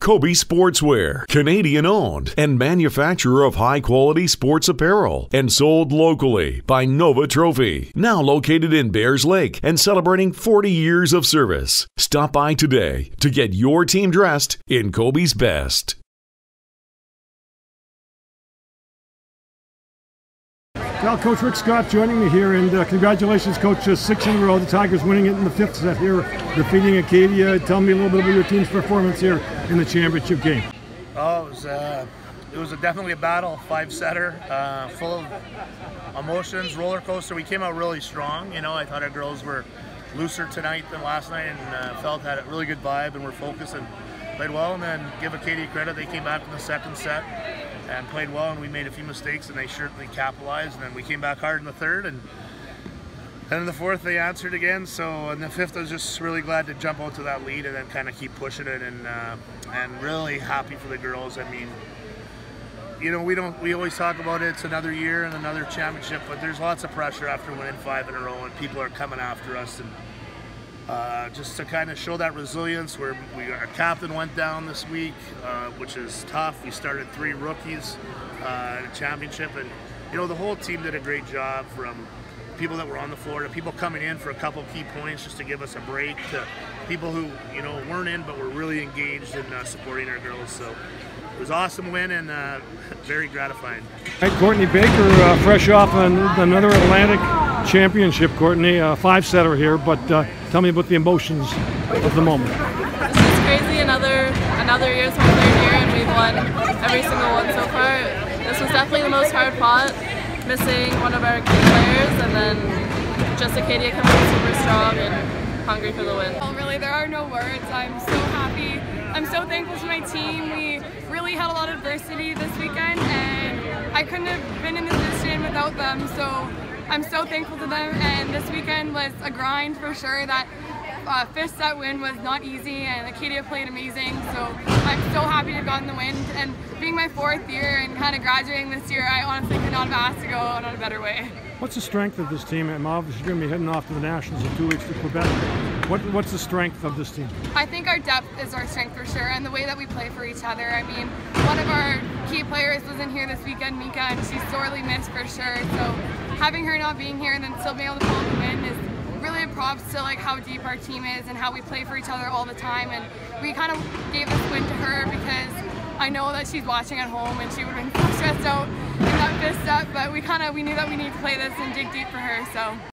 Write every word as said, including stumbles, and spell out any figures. Kobe Sportswear, Canadian-owned and manufacturer of high-quality sports apparel and sold locally by Nova Trophy. Now located in Bears Lake and celebrating forty years of service. Stop by today to get your team dressed in Kobe's best. Well, Coach Rick Scott joining me here, and uh, congratulations, Coach. Uh, six in a row, the Tigers winning it in the fifth set here, defeating Acadia. Tell me a little bit about your team's performance here in the championship game. Oh, it was, uh, it was a definitely a battle, five-setter, uh, full of emotions, roller coaster. We came out really strong. You know, I thought our girls were looser tonight than last night, and uh, felt had a really good vibe and were focused and played well. And then give Acadia credit, they came back in the second set and played well, and we made a few mistakes and they certainly capitalized, and then we came back hard in the third, and then in the fourth they answered again. So in the fifth I was just really glad to jump out to that lead and then kind of keep pushing it, and uh, and really happy for the girls. I mean, you know, we don't we always talk about it, it's another year and another championship, but there's lots of pressure after winning five in a row and people are coming after us, and Uh, just to kind of show that resilience, where we, our captain went down this week, uh, which is tough. We started three rookies uh, in a championship, and you know the whole team did a great job, from people that were on the floor to people coming in for a couple key points just to give us a break, to people who you know weren't in but were really engaged in uh, supporting our girls. So it was an awesome win, and uh, very gratifying. Hey, Courtney Baker, uh, fresh off an, another Atlantic championship. Courtney, uh, five-setter here, but. Uh, Tell me about the emotions of the moment. It's just crazy. Another another year, it's my third year, and we've won every single one so far. This was definitely the most hard fought, missing one of our key players, and then just Acadia coming in super strong and hungry for the win. Well, really, there are no words. I'm so happy. I'm so thankful to my team. We really had a lot of adversity this weekend, and I couldn't have been in this position without them. So I'm so thankful to them, and this weekend was a grind for sure. That uh, fifth set win was not easy, and Acadia played amazing, so I'm so happy to have gotten the win. And being my fourth year and kind of graduating this year, I honestly could not have asked to go out on a better way. What's the strength of this team? I'm obviously going to be heading off to the Nationals in two weeks to Quebec. What, what's the strength of this team? I think our depth is our strength for sure, and the way that we play for each other. I mean, one of our key players wasn't here this weekend, Mika, and she's sorely missed for sure. So having her not being here and then still being able to pull the win is really a props to like how deep our team is and how we play for each other all the time. And we kind of gave this win to her because I know that she's watching at home and she would have been so stressed out in that fifth set, but we kind of we knew that we needed to play this and dig deep for her. So